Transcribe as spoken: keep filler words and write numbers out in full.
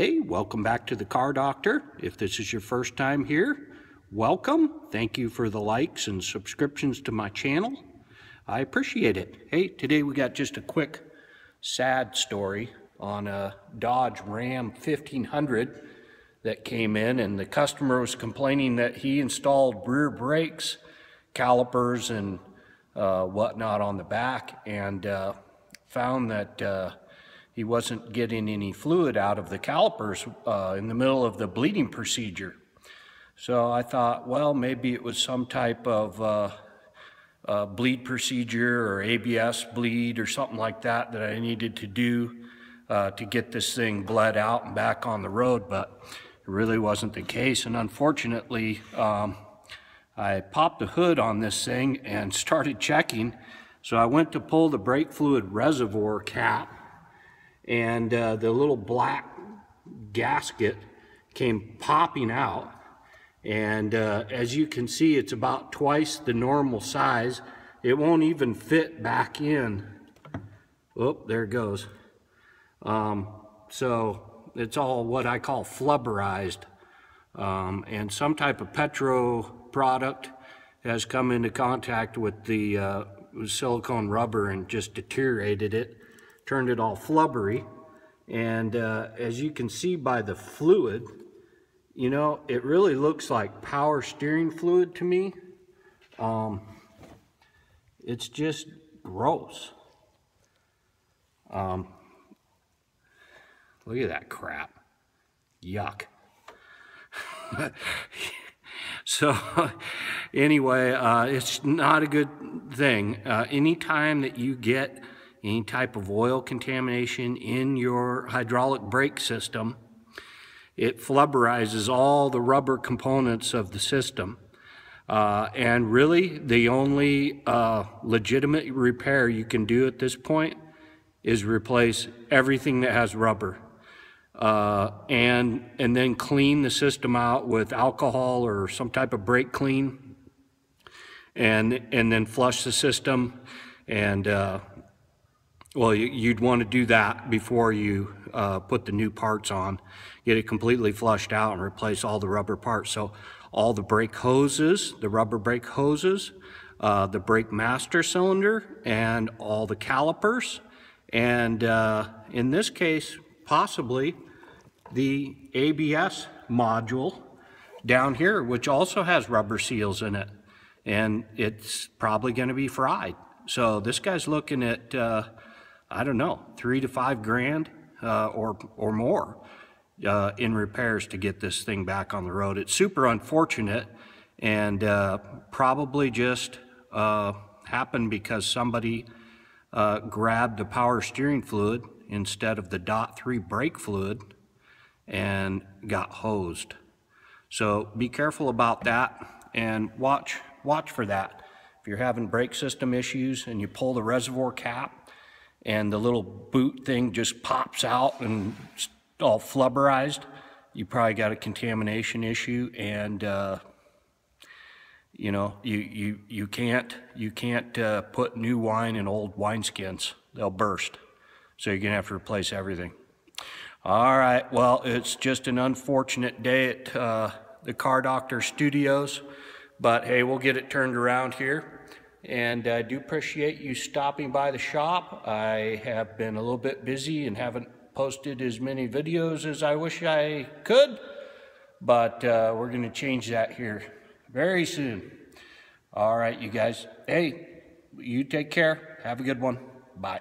Hey, welcome back to the Car Doctor. If this is your first time here, welcome. Thank you for the likes and subscriptions to my channel. I appreciate it. Hey, today we got just a quick sad story on a Dodge Ram fifteen hundred that came in, and the customer was complaining that he installed rear brakes, calipers, and uh, whatnot on the back, and uh, found that uh, he wasn't getting any fluid out of the calipers uh, in the middle of the bleeding procedure. So I thought, well, maybe it was some type of uh, uh, bleed procedure or A B S bleed or something like that that I needed to do uh, to get this thing bled out and back on the road, but it really wasn't the case. And unfortunately, um, I popped the hood on this thing and started checking. So I went to pull the brake fluid reservoir cap, and uh, the little black gasket came popping out, and uh, as you can see, it's about twice the normal size. It won't even fit back in. Oh, there it goes. Um, so it's all what I call flubberized, um, and some type of petrol product has come into contact with the uh, silicone rubber and just deteriorated it, turned it all flubbery. And uh, as you can see by the fluid, you know, it really looks like power steering fluid to me. Um, it's just gross. Um, look at that crap. Yuck. So anyway, uh, it's not a good thing. Uh, anytime that you get any type of oil contamination in your hydraulic brake system, it flubberizes all the rubber components of the system. Uh, and really, the only uh, legitimate repair you can do at this point is replace everything that has rubber. Uh, and, and then clean the system out with alcohol or some type of brake clean. And, and then flush the system, and uh, well, you'd want to do that before you uh, put the new parts on. Get it completely flushed out and replace all the rubber parts. So all the brake hoses, the rubber brake hoses, uh, the brake master cylinder, and all the calipers, and uh, in this case, possibly the A B S module down here, which also has rubber seals in it. And it's probably going to be fried. So this guy's looking at Uh, I don't know, three to five grand uh, or, or more uh, in repairs to get this thing back on the road. It's super unfortunate, and uh, probably just uh, happened because somebody uh, grabbed the power steering fluid instead of the D O T three brake fluid and got hosed. So be careful about that, and watch, watch for that. If you're having brake system issues and you pull the reservoir cap, and the little boot thing just pops out and it's all flubberized, you probably got a contamination issue, and uh, you know, you you you can't you can't uh, put new wine in old wineskins; they'll burst. So you're gonna have to replace everything. All right. Well, it's just an unfortunate day at uh, the Car Doctor Studios, but hey, we'll get it turned around here. And I do appreciate you stopping by the shop. I have been a little bit busy and haven't posted as many videos as I wish I could, but uh, we're going to change that here very soon. All right, you guys. Hey, you take care. Have a good one. Bye.